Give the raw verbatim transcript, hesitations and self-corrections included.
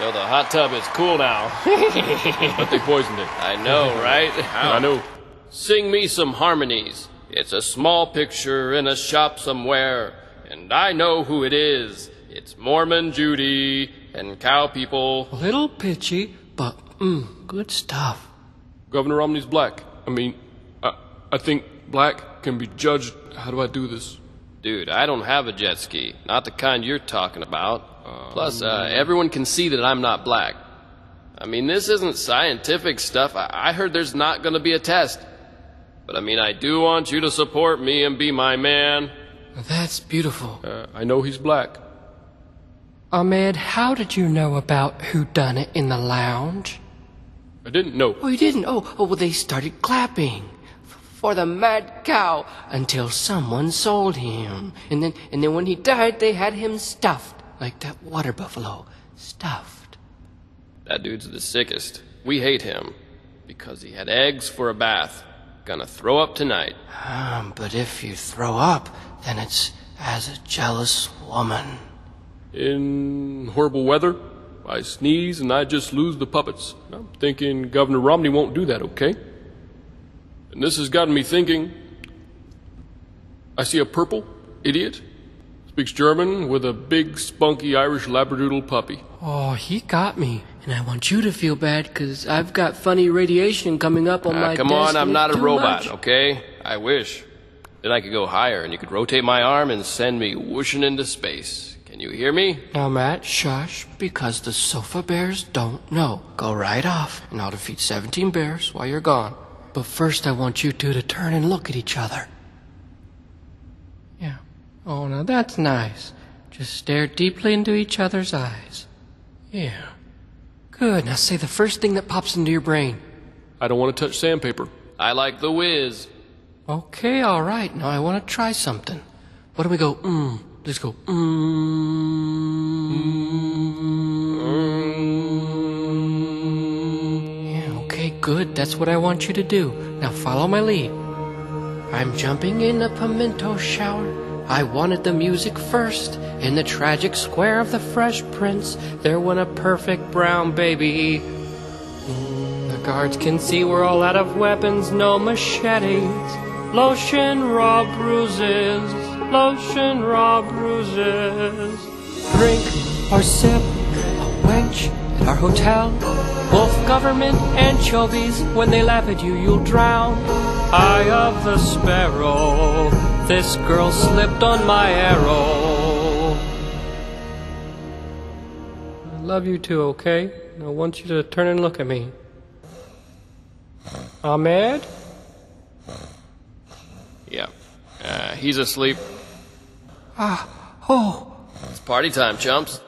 Yo, the hot tub is cool now. But they poisoned it. I know, right? I know. Sing me some harmonies. It's a small picture in a shop somewhere, and I know who it is. It's Mormon Judy and cow people. A little pitchy, but mm, good stuff. Governor Romney's black. I mean, I, I think black can be judged. How do I do this? Dude, I don't have a jet ski. Not the kind you're talking about. Um, Plus, uh, everyone can see that I'm not black. I mean, this isn't scientific stuff. I, I heard there's not going to be a test. But, I mean, I do want you to support me and be my man. That's beautiful. Uh, I know he's black. Ahmed, how did you know about who done it in the lounge? I didn't know. Oh, you didn't? Oh, oh well, they started clapping for the mad cow until someone sold him. And then, and then when he died, they had him stuffed, like that water buffalo. Stuffed. That dude's the sickest. We hate him because he had eggs for a bath. Gonna throw up tonight. Um, but if you throw up, then it's as a jealous woman. In horrible weather, I sneeze and I just lose the puppets. I'm thinking Governor Romney won't do that, okay? And this has gotten me thinking. I see a purple idiot. Speaks German with a big, spunky Irish Labradoodle puppy. Oh, he got me. And I want you to feel bad, because I've got funny radiation coming up on uh, my come desk. Come on, I'm not a robot, much. Okay? I wish. Then I could go higher, and you could rotate my arm and send me whooshing into space. Can you hear me? Now, Matt, shush, because the sofa bears don't know. Go right off, and I'll defeat seventeen bears while you're gone. But first, I want you two to turn and look at each other. Yeah. Oh, now that's nice. Just stare deeply into each other's eyes. Yeah. Good. Now say the first thing that pops into your brain. I don't want to touch sandpaper. I like the whiz. Okay, all right. Now I want to try something. Why don't we go, mmm? Let's go, mmm. Mm. Mm. Yeah, okay, good. That's what I want you to do. Now follow my lead. I'm jumping in a pimento shower. I wanted the music first. In the tragic square of the Fresh Prince, there went a perfect brown baby. The guards can see we're all out of weapons, no machetes. Lotion, raw bruises, lotion, raw bruises. Drink or sip, a wench at our hotel. Both government anchovies, when they laugh at you, you'll drown. Eye of the sparrow, this girl slipped on my arrow. I love you two, okay? Now I want you to turn and look at me. Ahmed? Yeah. Uh, he's asleep. Ah, oh. It's party time, chumps.